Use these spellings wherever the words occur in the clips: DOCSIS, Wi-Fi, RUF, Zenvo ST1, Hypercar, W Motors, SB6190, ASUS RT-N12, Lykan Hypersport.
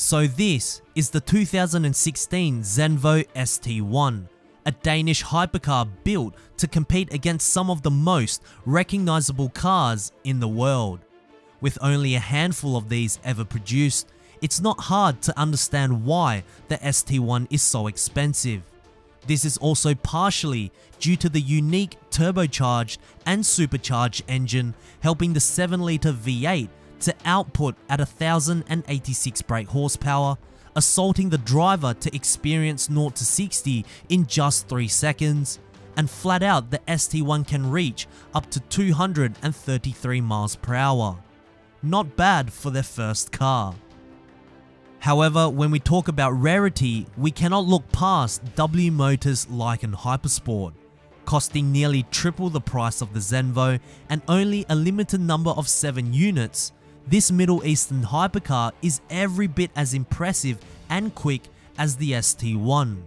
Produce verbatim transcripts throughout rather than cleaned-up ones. So this is the two thousand sixteen Zenvo S T one, a Danish hypercar built to compete against some of the most recognizable cars in the world. With only a handful of these ever produced, it's not hard to understand why the S T one is so expensive. This is also partially due to the unique turbocharged and supercharged engine helping the seven litre V eight to output at one thousand eighty-six brake horsepower, assaulting the driver to experience zero to sixty in just three seconds, and flat out the S T one can reach up to two hundred thirty-three miles per hour. Not bad for their first car. However, when we talk about rarity, we cannot look past W Motors' Lykan Hypersport. Costing nearly triple the price of the Zenvo and only a limited number of seven units, this Middle Eastern hypercar is every bit as impressive and quick as the S T one.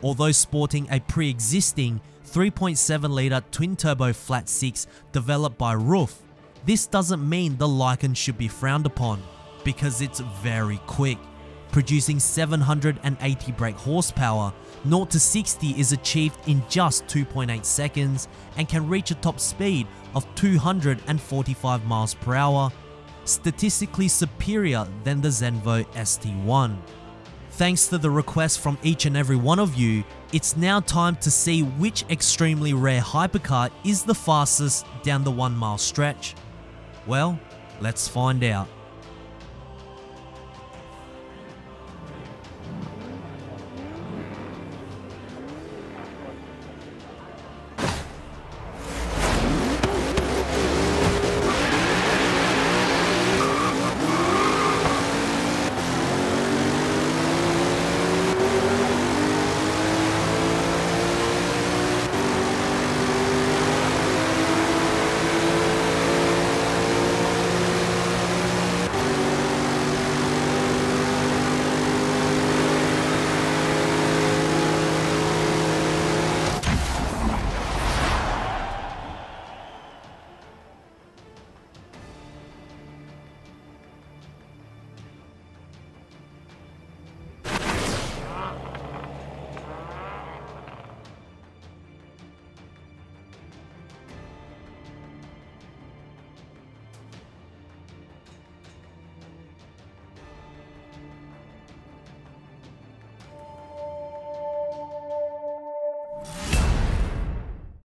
Although sporting a pre-existing three point seven litre twin-turbo flat six developed by R U F, this doesn't mean the Lykan should be frowned upon, because it's very quick. Producing seven hundred eighty brake horsepower, zero to sixty is achieved in just two point eight seconds and can reach a top speed of two hundred forty-five miles per hour, statistically superior than the Zenvo S T one. Thanks to the request from each and every one of you, it's now time to see which extremely rare hypercar is the fastest down the one mile stretch. Well, let's find out.